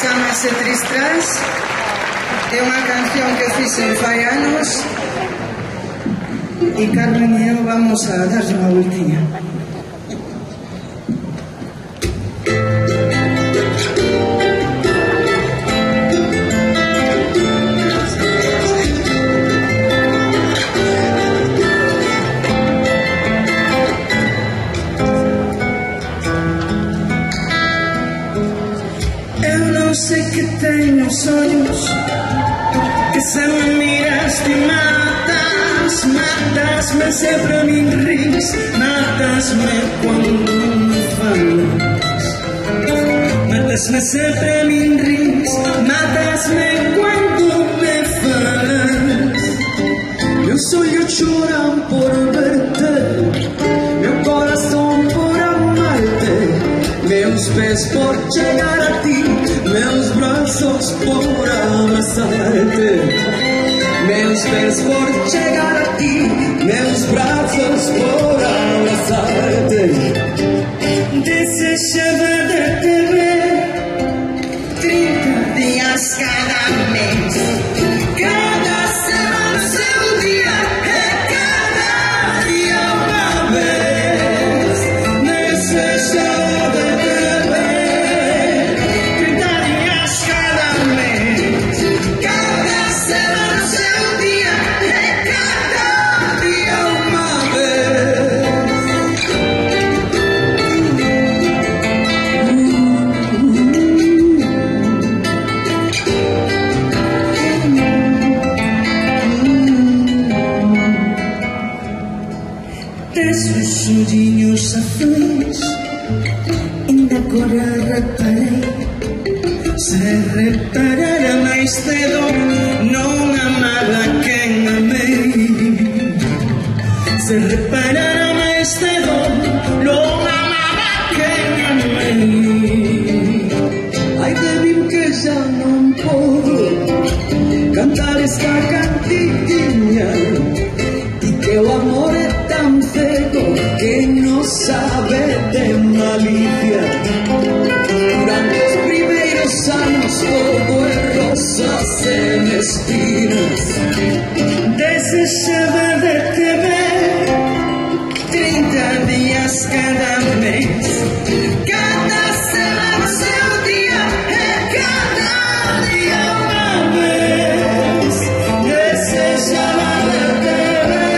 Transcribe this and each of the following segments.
Chámase Tristras, é uma canción que fiz en fai anos e Carmen e eu vamos a darlle unha voltinha. Sei que tenho sonhos que são miras que matas, matas-me sempre a mim rires, matas-me quando me falas, matas-me sempre a mim rires, matas-me quando me falas. Meus olhos choram por ver-te, meu coração por amar-te, meus pés por chegar a ti, meus braços por abraçar-te, meus pés por chegar a ti, meus braços por abraçar-te. Desejava de te ver 30 dias cada mês, cada semana seu dia, é cada dia uma vez. Desejava de te ver os azuis, ainda agora reparei, se reparara mais cedo, não amava quem amei. Se reparara mais cedo, não amava quem amei. Ai de mim que já não pude cantar esta cantiquinha, e teu amor é tan feo que no sabe de malicia. Durante los primeros años todo es rosas en espinas. Desechaba de te ver 30 días cada mes, cada semana seu día, é cada día una vez. Desechaba de te ver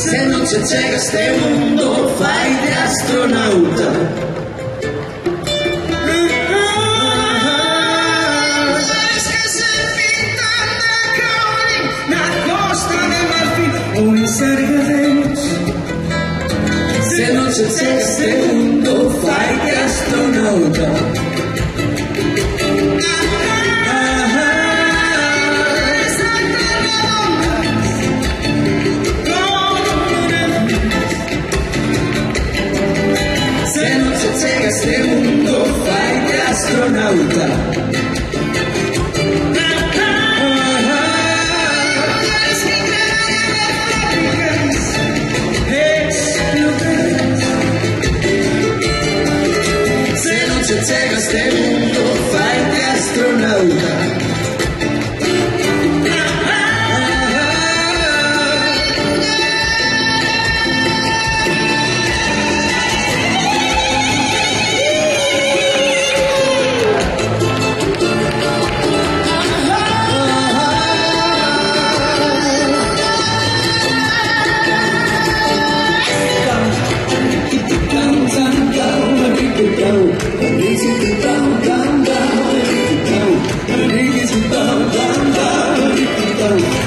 se non ci chega este mundo fai de astronauta. Sabes que se pintan de caoli na Costa de Marfim un inserga de luz. Se non ci chega este mundo fai de astronauta. Este mundo fai de astronauta. Se non ci chega este mundo fai de astronauta. Thank you. Rico.